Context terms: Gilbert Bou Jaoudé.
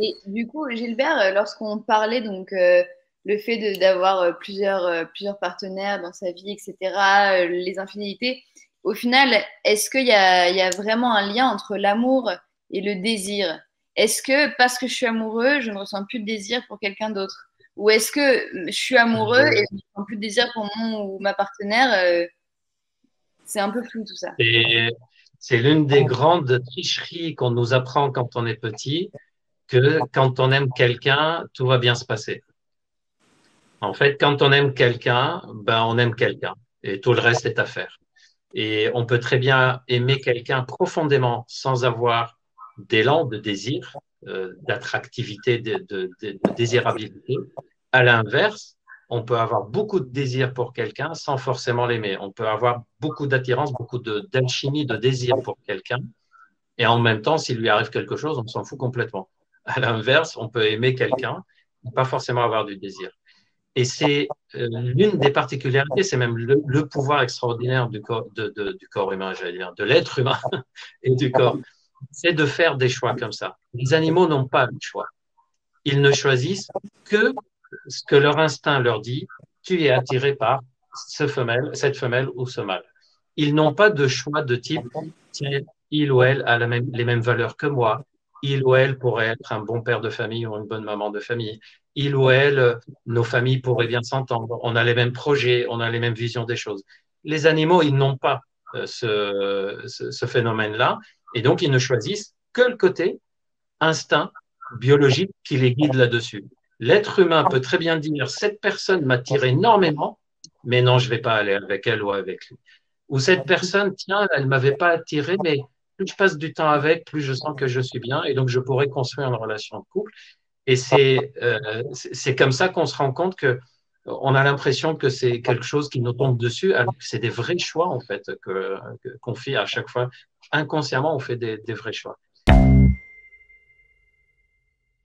Et du coup, Gilbert, lorsqu'on parlait donc le fait d'avoir plusieurs partenaires dans sa vie, etc., les infidélités, au final, est-ce qu'il y a vraiment un lien entre l'amour et le désir? Est-ce que parce que je suis amoureux, je ne ressens plus de désir pour quelqu'un d'autre? Ou est-ce que je suis amoureux et je ne ressens plus de désir pour mon ou ma partenaire? C'est un peu flou tout ça. C'est l'une des grandes tricheries qu'on nous apprend quand on est petit, que quand on aime quelqu'un, tout va bien se passer. En fait, quand on aime quelqu'un, ben on aime quelqu'un et tout le reste est à faire. Et on peut très bien aimer quelqu'un profondément sans avoir d'élan de désir, d'attractivité, de désirabilité. À l'inverse, on peut avoir beaucoup de désir pour quelqu'un sans forcément l'aimer. On peut avoir beaucoup d'attirance, beaucoup d'alchimie, de désir pour quelqu'un. Et en même temps, s'il lui arrive quelque chose, on s'en fout complètement. À l'inverse, on peut aimer quelqu'un, pas forcément avoir du désir. Et c'est l'une des particularités, c'est même le pouvoir extraordinaire du corps humain, j'allais dire, de l'être humain et du corps. C'est de faire des choix comme ça. Les animaux n'ont pas de choix. Ils ne choisissent que ce que leur instinct leur dit, tu es attiré par cette femelle ou ce mâle. Ils n'ont pas de choix de type, tiens, il ou elle a les mêmes valeurs que moi. Il ou elle pourrait être un bon père de famille ou une bonne maman de famille. Il ou elle, nos familles pourraient bien s'entendre. On a les mêmes projets, on a les mêmes visions des choses. Les animaux, ils n'ont pas ce phénomène-là. Et donc, ils ne choisissent que le côté instinct biologique qui les guide là-dessus. L'être humain peut très bien dire « cette personne m'attire énormément, mais non, je ne vais pas aller avec elle ou avec lui. » Ou « cette personne, tiens, elle ne m'avait pas attiré, mais… » Plus je passe du temps avec, plus je sens que je suis bien et donc je pourrais construire une relation de couple. Et c'est comme ça qu'on se rend compte qu'on a l'impression que c'est quelque chose qui nous tombe dessus. C'est des vrais choix en fait qu'on fait à chaque fois. Inconsciemment, on fait des vrais choix.